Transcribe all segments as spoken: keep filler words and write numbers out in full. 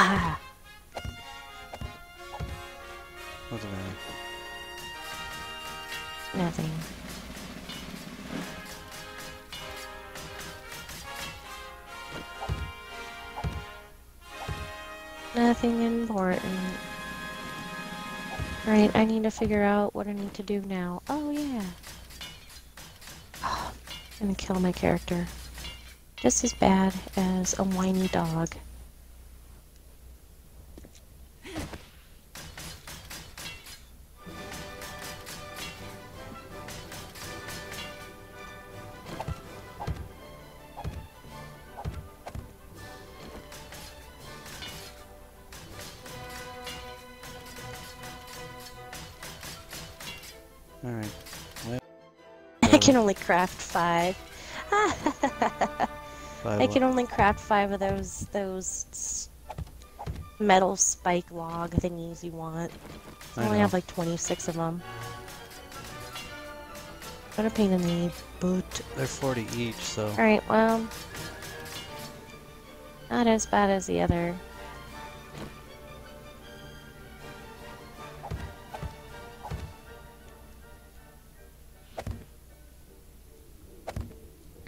Ah. What's the matter? Nothing. Nothing important. Right, I need to figure out what I need to do now. Oh, yeah. Oh, I'm gonna kill my character. Just as bad as a whiny dog. Alright. Well, I can only craft five. five I can only craft five of those those metal spike log thingies you want. I, I only know. have like twenty-six of them. What a pain in the boot. They're forty each, so. Alright, well. Not as bad as the other.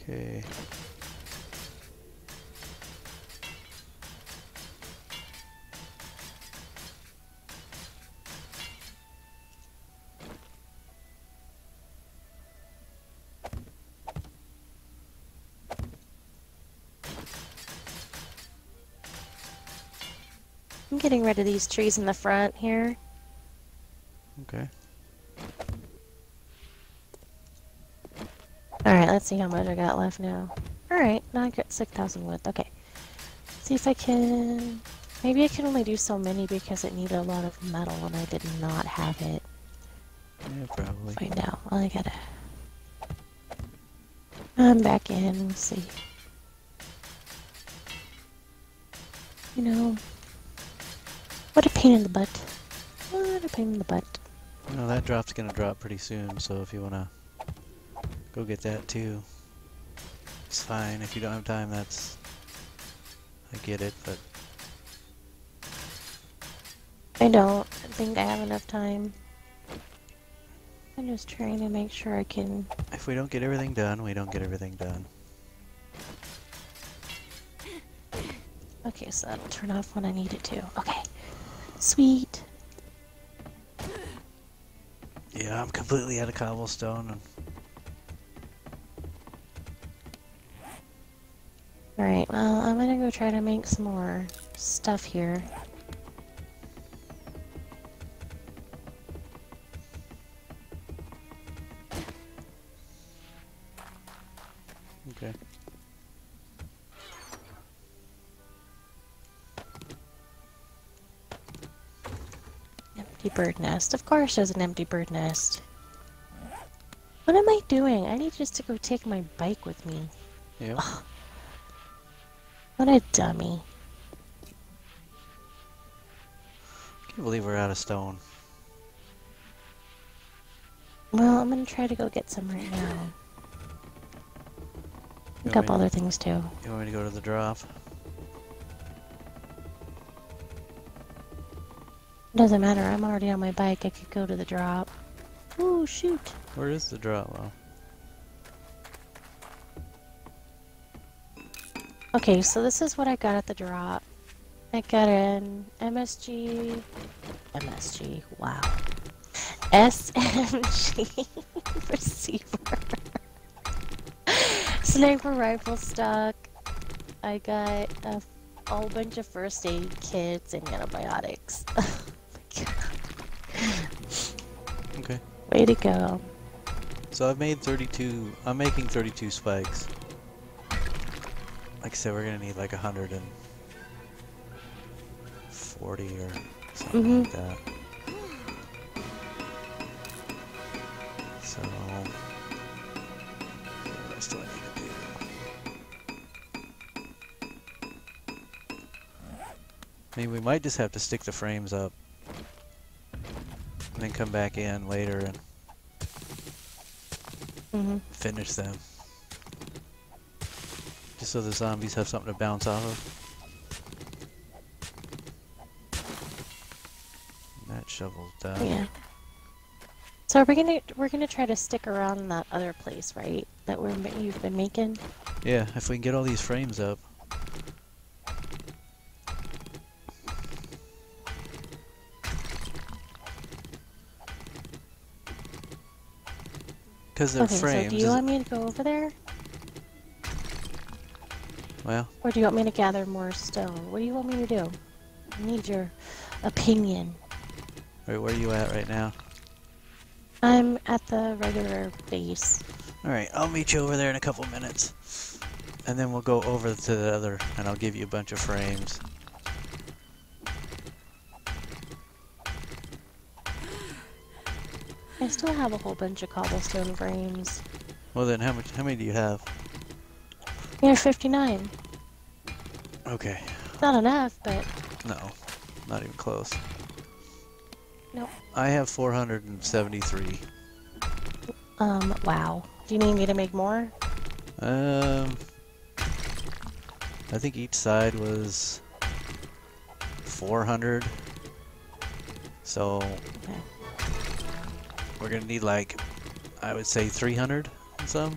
Okay. I'm getting rid of these trees in the front here. Okay. Alright, let's see how much I got left now. Alright, now I got six thousand wood. Okay. See if I can... Maybe I can only do so many because it needed a lot of metal and I did not have it. Yeah, probably. Find out. Well, I gotta... I'm back in. We'll see. You know... What a pain in the butt. What a pain in the butt. You know, that drop's gonna drop pretty soon, so if you wanna... Go get that too. It's fine if you don't have time. That's I get it, but I don't think I have enough time. I'm just trying to make sure I can. If we don't get everything done, we don't get everything done. Okay, so that'll turn off when I need it to. Okay, sweet. Yeah, I'm completely out of cobblestone. And alright, well, I'm gonna go try to make some more stuff here. Okay. Empty bird nest. Of course there's an empty bird nest. What am I doing? I need just to go take my bike with me. Yeah. What a dummy. I can't believe we're out of stone. Well, I'm gonna try to go get some right now. Pick up other things too. You want me to go to the drop? Doesn't matter, I'm already on my bike, I could go to the drop. Oh shoot. Where is the drop though? Okay, so this is what I got at the drop. I got an M S G... M S G, wow. S M G receiver. Sniper rifle stock. I got a whole bunch of first aid kits and antibiotics. Oh my god. Okay. Way to go. So I've made thirty-two... I'm making thirty-two spikes. Like I said, we're gonna need like a hundred and forty or something mm-hmm. like that. So what else do I need to do? I mean, we might just have to stick the frames up and then come back in later and mm-hmm. finish them. Just so the zombies have something to bounce off of. shovels down. Yeah. So we're gonna we're gonna try to stick around that other place, right? That we're you've been making. Yeah, if we can get all these frames up. Because they're okay, frames. So do you want me to go over there? Well. Or do you want me to gather more stone? What do you want me to do? I need your opinion. All right, where are you at right now? I'm at the regular base. Alright, I'll meet you over there in a couple minutes. And then we'll go over to the other, and I'll give you a bunch of frames. I still have a whole bunch of cobblestone frames. Well then, how much? How many do you have? You're fifty-nine. Okay. Not enough, but... No, not even close. Nope. I have four hundred seventy-three. Um, wow. Do you need me to make more? Um, I think each side was four hundred. So, okay. We're gonna need like, I would say three hundred and some.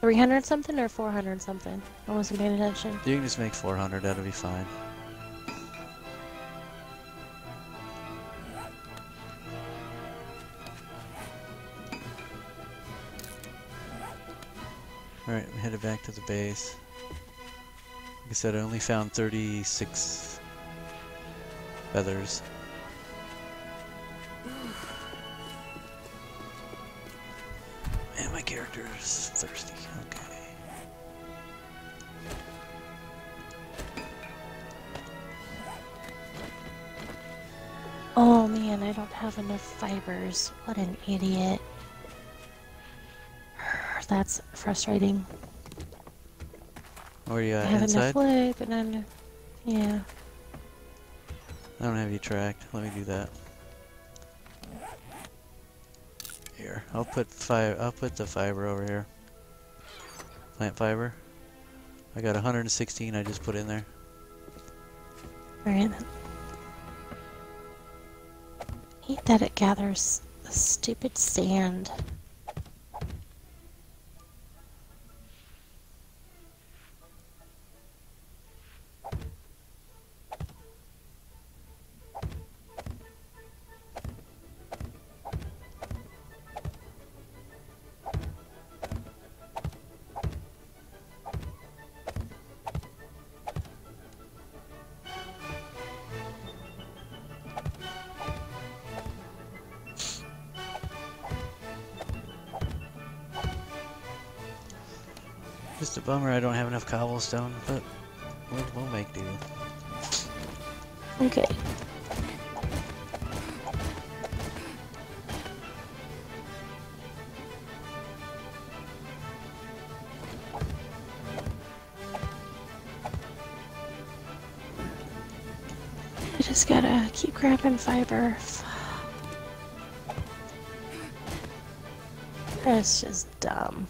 three hundred something or four hundred something? I wasn't paying attention. You can just make four hundred, that'll be fine. Alright, I'm headed back to the base. Like I said, I only found thirty-six feathers. And my character is thirsty. Okay. Oh man, I don't have enough fibers. What an idiot. That's frustrating. Where are you at? I have inside? Enough wood, but not enough. Yeah. I don't have you tracked. Let me do that. Here, I'll put fi I'll put the fiber over here. Plant fiber. I got one hundred sixteen. I just put in there. All right then. Hate that it gathers the stupid sand. Just a bummer I don't have enough cobblestone, but we'll, we'll make do. Okay. I just gotta keep grabbing fiber. That's just dumb.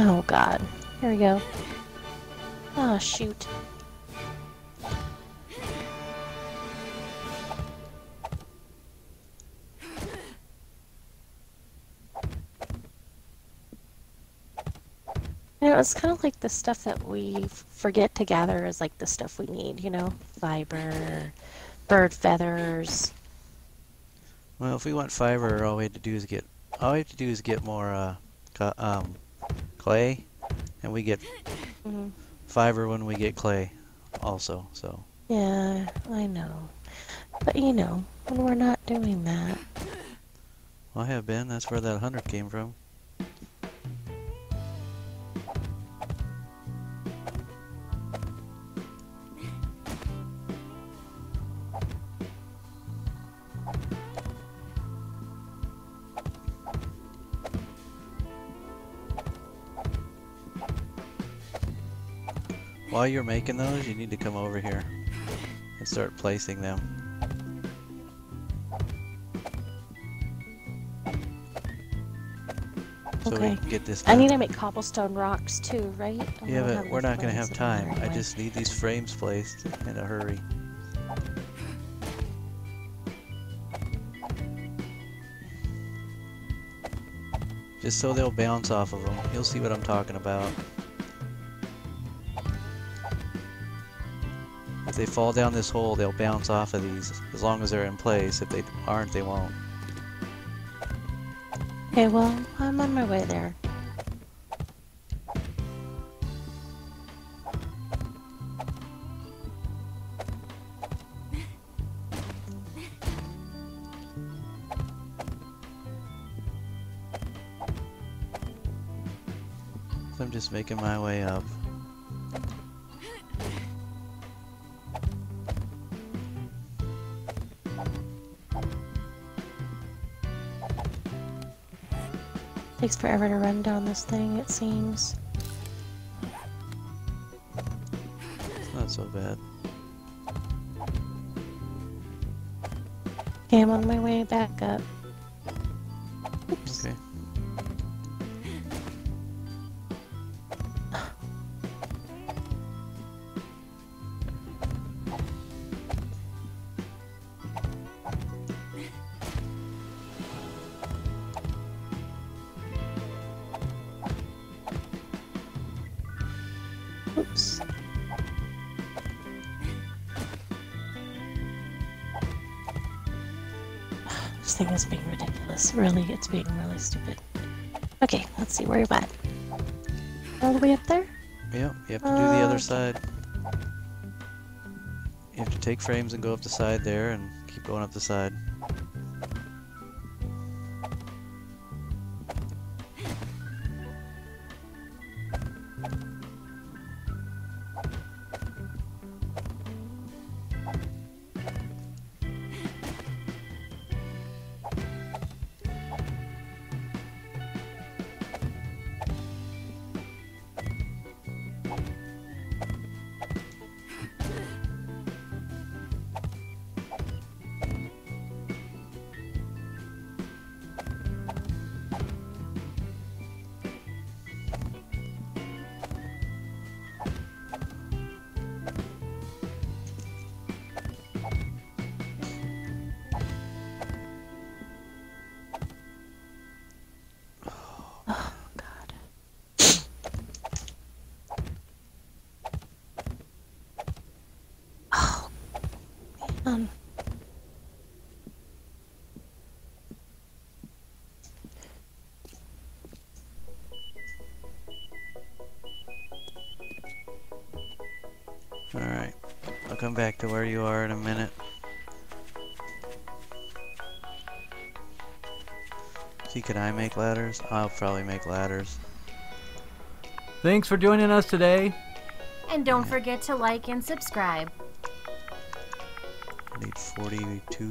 Oh god. Here we go. Oh shoot. You know, it's kind of like the stuff that we forget to gather is like the stuff we need, you know? Fiber, bird feathers. Well, if we want fiber, all we had to do is get All we have to do is get more uh, ca um, clay, and we get mm-hmm. fiber when we get clay also, so. Yeah, I know. But you know, when we're not doing that. Well, I have been. That's where that one hundred came from. While you're making those, you need to come over here and start placing them. So okay. we can get this done. I need to make cobblestone rocks too, right? I'm yeah, but we're not going to have time. I just need these frames placed in a hurry. Just so they'll bounce off of them. You'll see what I'm talking about. If they fall down this hole, they'll bounce off of these, as long as they're in place. If they aren't, they won't. Okay, well, I'm on my way there. So I'm just making my way up. Takes forever to run down this thing, it seems. It's not so bad. Okay, I'm on my way back up. Oops. Okay. Oops. This thing is being ridiculous. Really, it's being really stupid. Okay, let's see where you're at. All the way up there? Yeah, you have to uh, do the other side. You have to take frames and go up the side there and keep going up the side. Um. All right, I'll come back to where you are in a minute. See, can I make ladders? I'll probably make ladders. Thanks for joining us today. And don't yeah. forget to like and subscribe. forty-two